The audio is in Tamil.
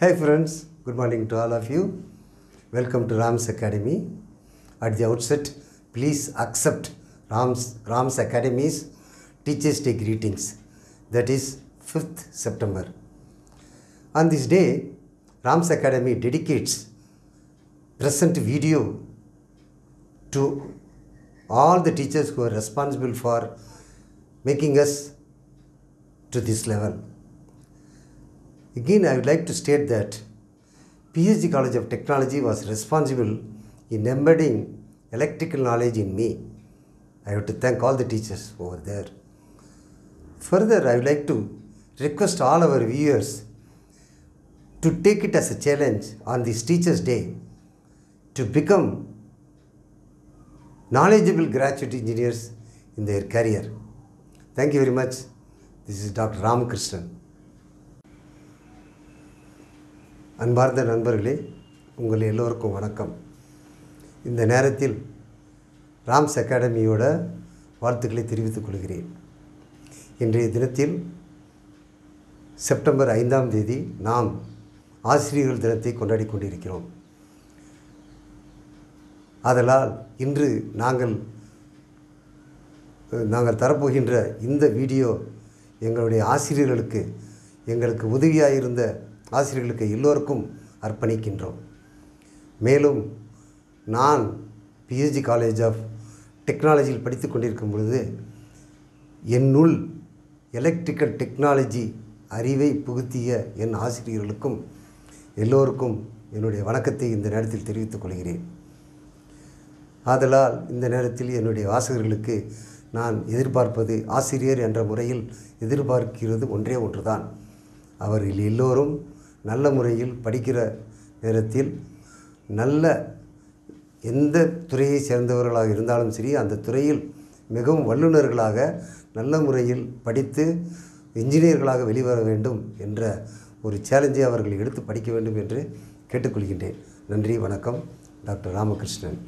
Hey friends, good morning to all of you. Welcome to Ram's Academy. At the outset, please accept Ram's Academy's Teachers' Day greetings. That is 5th September. On this day, Ram's Academy dedicates present video to all the teachers who are responsible for making us to this level. Again, I would like to state that PSG College of Technology was responsible in embedding electrical knowledge in me. I have to thank all the teachers over there. Further, I would like to request all our viewers to take it as a challenge on this Teachers' Day to become knowledgeable graduate engineers in their career. Thank you very much. This is Dr. Ramakrishnan. அன்பார்ந்த நண்பர்களே, உங்கள் எல்லோருக்கும் வணக்கம். இந்த நேரத்தில் ராம்ஸ் அகாடமியோட வாழ்த்துக்களை தெரிவித்துக் கொள்கிறேன். இன்றைய தினத்தில் செப்டம்பர் 5ஆம் தேதி நாம் ஆசிரியர்கள் தினத்தை கொண்டாடி கொண்டிருக்கிறோம். அதனால் இன்று நாங்கள் தரப்போகின்ற இந்த வீடியோ எங்களுடைய ஆசிரியர்களுக்கு, எங்களுக்கு உதவியாக இருந்த ஆசிரியர்களுக்கு எல்லோருக்கும் அர்ப்பணிக்கின்றோம். மேலும் நான் பிஎஸ்ஜி காலேஜ் ஆஃப் டெக்னாலஜியில் படித்து கொண்டிருக்கும் பொழுது என்னுள் எலக்ட்ரிக்கல் டெக்னாலஜி அறிவை புகுத்திய என் ஆசிரியர்களுக்கும் எல்லோருக்கும் என்னுடைய வணக்கத்தை இந்த நேரத்தில் தெரிவித்துக் கொள்கிறேன். ஆதலால் இந்த நேரத்தில் என்னுடைய வாசகர்களுக்கு நான் எதிர்பார்ப்பது, ஆசிரியர் என்ற முறையில் எதிர்பார்க்கிறது ஒன்றே ஒன்றுதான். அவர்கள் எல்லோரும் நல்ல முறையில் படிக்கிற நேரத்தில் நல்ல எந்த துறையை சேர்ந்தவர்களாக இருந்தாலும் சரி, அந்த துறையில் மிகவும் வல்லுநர்களாக நல்ல முறையில் படித்து இன்ஜினியர்களாக வெளிவர வேண்டும் என்ற ஒரு சேலஞ்சை அவர்கள் எடுத்து படிக்க வேண்டும் என்று கேட்டுக்கொள்கின்றேன். நன்றி, வணக்கம். டாக்டர் ராமகிருஷ்ணன்.